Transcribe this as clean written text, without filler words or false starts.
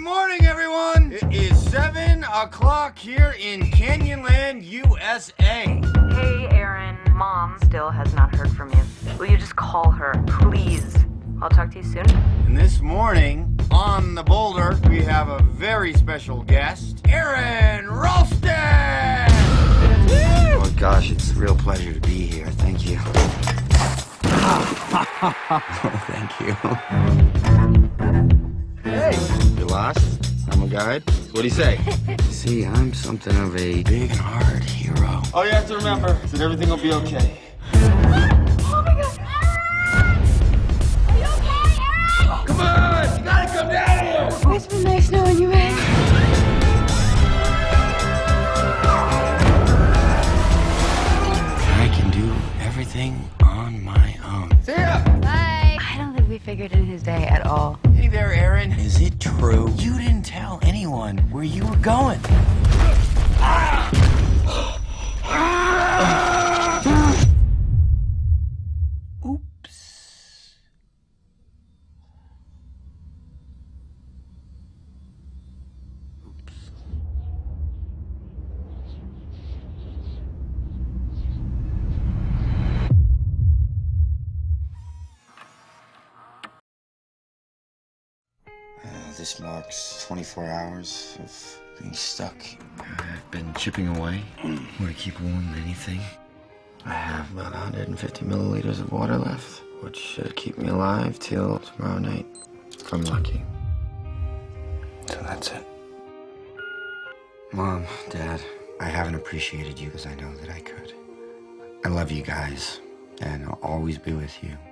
Good morning, everyone. It is 7 o'clock here in Canyonland, USA. Hey, Aron. Mom still has not heard from you. Will you just call her, please? I'll talk to you soon. And this morning, on the boulder, we have a very special guest, Aron Ralston! Oh, gosh, it's a real pleasure to be here. Thank you. Oh, thank you. Hey! You lost? I'm a guide. What do you say? See, I'm something of a big and hard hero. All you have to remember is that everything will be okay. Oh my God, Aron! Are you okay, Aron? Oh, come on! You gotta come down here! It's always been nice knowing you, Aron. I can do everything on my own. See ya! Bye! I don't think we figured in his day at all. Hey there, Aron. Is it true? You didn't tell anyone where you were going. Oops. Oops. This marks 24 hours of being stuck. I've been chipping away. Want to keep warm than anything. I have about 150 milliliters of water left, which should keep me alive till tomorrow night, if I'm lucky. So that's it. Mom, Dad, I haven't appreciated you as I know that I could. I love you guys, and I'll always be with you.